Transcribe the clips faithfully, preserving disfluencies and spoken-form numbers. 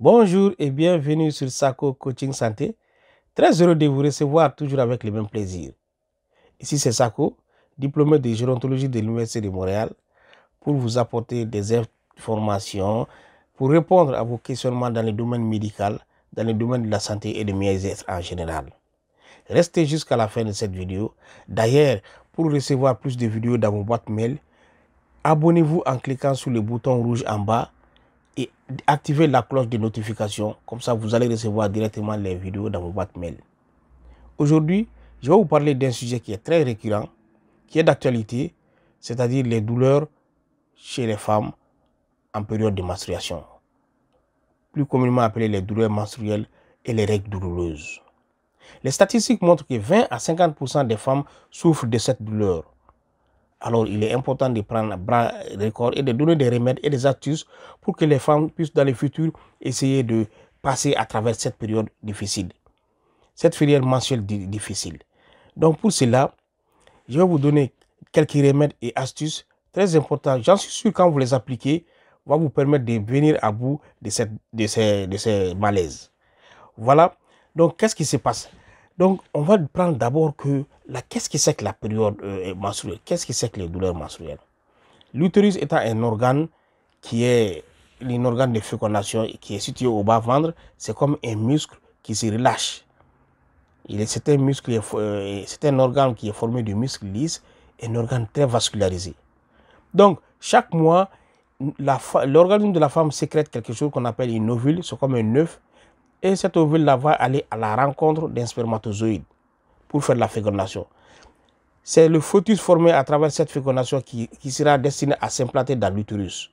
Bonjour et bienvenue sur SACKO Coaching Santé. Très heureux de vous recevoir toujours avec le même plaisir. Ici c'est SACKO, diplômé de gérontologie de l'Université de Montréal, pour vous apporter des informations, pour répondre à vos questionnements dans le domaine médical, dans le domaine de la santé et du mieux-être en général. Restez jusqu'à la fin de cette vidéo. D'ailleurs, pour recevoir plus de vidéos dans vos boîtes mail, abonnez-vous en cliquant sur le bouton rouge en bas et activez la cloche de notification. Comme ça, vous allez recevoir directement les vidéos dans vos boîtes mail. Aujourd'hui, je vais vous parler d'un sujet qui est très récurrent, qui est d'actualité, c'est-à-dire les douleurs chez les femmes en période de menstruation, plus communément appelées les douleurs menstruelles et les règles douloureuses. Les statistiques montrent que vingt à cinquante pour cent des femmes souffrent de cette douleur. Alors, il est important de prendre à bras le corps et de donner des remèdes et des astuces pour que les femmes puissent dans le futur essayer de passer à travers cette période difficile, cette période mensuelle difficile. Donc, pour cela, je vais vous donner quelques remèdes et astuces très importants. J'en suis sûr que quand vous les appliquez, va vous permettre de venir à bout de, cette, de, ces, de ces malaises. Voilà. Donc, qu'est-ce qui se passe? Donc, on va prendre d'abord que qu'est-ce que c'est que la période euh, menstruelle? Qu'est-ce que c'est que les douleurs menstruelles? L'utérus étant un organe qui est un organe de fécondation et qui est situé au bas-ventre, c'est comme un muscle qui se relâche. C'est un, euh, un organe qui est formé de muscles lisses, un organe très vascularisé. Donc, chaque mois, l'organisme de la femme sécrète quelque chose qu'on appelle une ovule, c'est comme un œuf, et cette ovule-là va aller à la rencontre d'un spermatozoïde pour faire la fécondation. C'est le fœtus formé à travers cette fécondation qui, qui sera destiné à s'implanter dans l'utérus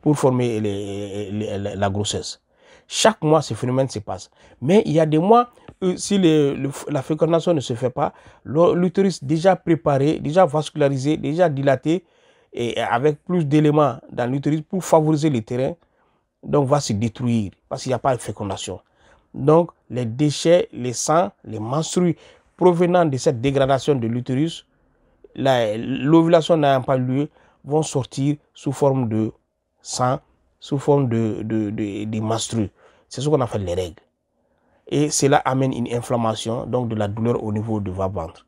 pour former les, les, les, la grossesse. Chaque mois, ce phénomène se passe. Mais il y a des mois, si le, le, la fécondation ne se fait pas, l'utérus déjà préparé, déjà vascularisé, déjà dilaté, et avec plus d'éléments dans l'utérus pour favoriser le terrain, donc va se détruire parce qu'il n'y a pas de fécondation. Donc les déchets, les sangs, les menstrues provenant de cette dégradation de l'utérus, l'ovulation n'ayant pas lieu, vont sortir sous forme de sang, sous forme de, de, de, de menstrues. C'est ce qu'on appelle les règles. Et cela amène une inflammation, donc de la douleur au niveau du bas-ventre.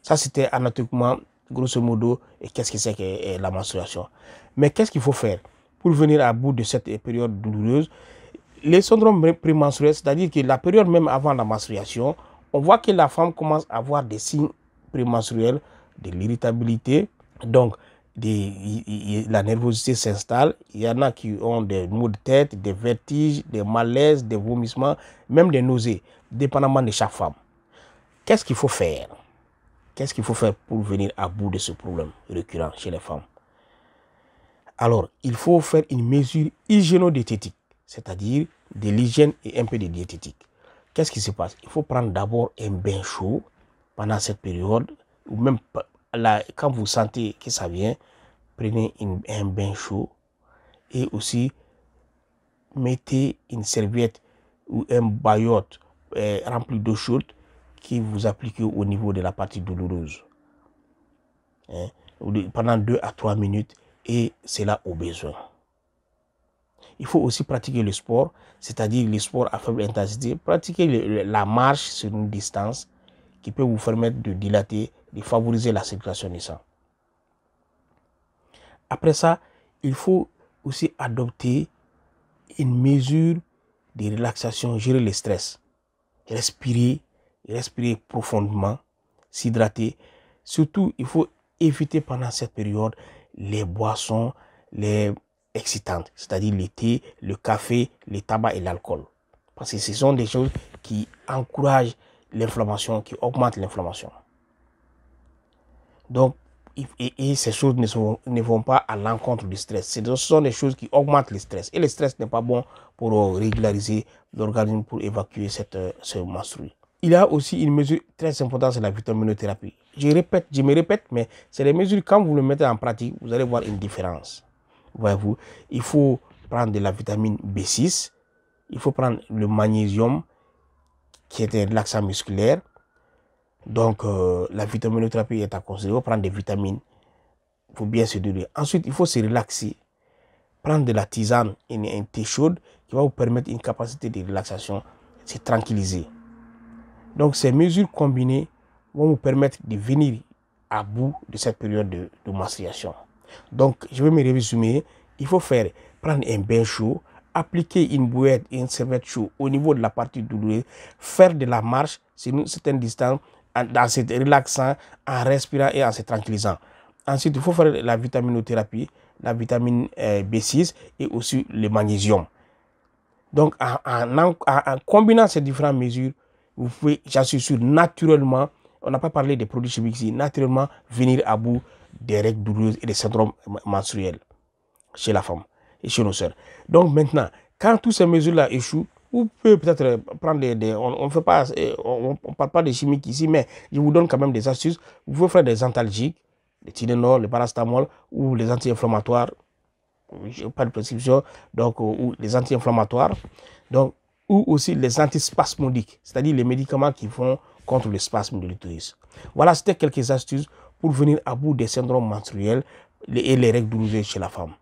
Ça, c'était anatomiquement, grosso modo, et qu'est-ce que c'est que la menstruation. Mais qu'est-ce qu'il faut faire pour venir à bout de cette période douloureuse? Les syndromes prémenstruels, c'est-à-dire que la période même avant la menstruation, on voit que la femme commence à avoir des signes prémenstruels, de l'irritabilité, donc des, y, y, la nervosité s'installe. Il y en a qui ont des maux de tête, des vertiges, des malaises, des vomissements, même des nausées, dépendamment de chaque femme. Qu'est-ce qu'il faut faire? Qu'est-ce qu'il faut faire pour venir à bout de ce problème récurrent chez les femmes? Alors, il faut faire une mesure hygiéno-diététique, c'est-à-dire de l'hygiène et un peu de diététique. Qu'est-ce qui se passe? Il faut prendre d'abord un bain chaud pendant cette période, ou même là, quand vous sentez que ça vient, prenez une, un bain chaud et aussi mettez une serviette ou un baillot eh, rempli d'eau chaude qui vous appliquez au niveau de la partie douloureuse, hein, pendant deux à trois minutes, et c'est là au besoin. Il faut aussi pratiquer le sport, c'est-à-dire le sport à faible intensité. Pratiquez le, la marche sur une distance qui peut vous permettre de dilater, de favoriser la circulation du sang. Après ça, il faut aussi adopter une mesure de relaxation, gérer le stress, respirer, respirer profondément, s'hydrater. Surtout, il faut éviter pendant cette période les boissons, les excitantes, c'est-à-dire le thé, le café, le tabac et l'alcool. Parce que ce sont des choses qui encouragent l'inflammation, qui augmentent l'inflammation. Donc, et, et ces choses ne, sont, ne vont pas à l'encontre du stress. Ce sont des choses qui augmentent le stress. Et le stress n'est pas bon pour régulariser l'organisme, pour évacuer cette, ce menstruel. Il y a aussi une mesure très importante, c'est la vitaminothérapie. Je répète, je me répète, mais c'est les mesures, quand vous le mettez en pratique, vous allez voir une différence. Voyez-vous, il faut prendre de la vitamine B six, il faut prendre le magnésium, qui est un relaxant musculaire. Donc, euh, la vitaminothérapie est à considérer. Il faut prendre des vitamines, il faut bien se donner. Ensuite, il faut se relaxer. prendre de la tisane et un thé chaud qui va vous permettre une capacité de relaxation, se tranquilliser. Donc ces mesures combinées vont vous permettre de venir à bout de cette période de, de menstruation. Donc je vais me résumer, il faut faire prendre un bain chaud, appliquer une bouette et une serviette chaude au niveau de la partie douloureuse, faire de la marche sur une certaine distance en, en se relaxant, en respirant et en se tranquillisant. Ensuite, il faut faire la vitaminothérapie, la vitamine B six et aussi le magnésium. Donc, en, en, en, en combinant ces différentes mesures, vous pouvez, j'en suis sûr, naturellement, on n'a pas parlé des produits chimiques ici, naturellement venir à bout des règles douloureuses et des syndromes menstruels chez la femme et chez nos soeurs. Donc maintenant, quand toutes ces mesures-là échouent, vous pouvez peut-être prendre des... des on ne fait pas, on, on parle pas de chimiques ici, mais je vous donne quand même des astuces. Vous pouvez faire des antalgiques, les Tylenol, le paracétamol ou les anti-inflammatoires, pas de prescription, donc ou les anti-inflammatoires, donc ou aussi les antispasmodiques, c'est-à-dire les médicaments qui vont contre le spasme de l'utérus. Voilà, c'était quelques astuces pour venir à bout des syndromes menstruels et les règles douloureuses chez la femme.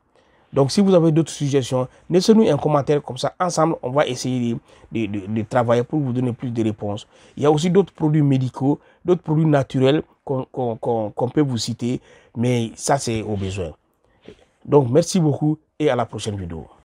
Donc, si vous avez d'autres suggestions, laissez-nous un commentaire comme ça. Ensemble, on va essayer de, de, de, de travailler pour vous donner plus de réponses. Il y a aussi d'autres produits médicaux, d'autres produits naturels qu'on qu'on, qu'on, qu'on peut vous citer, mais ça, c'est au besoin. Donc, merci beaucoup et à la prochaine vidéo.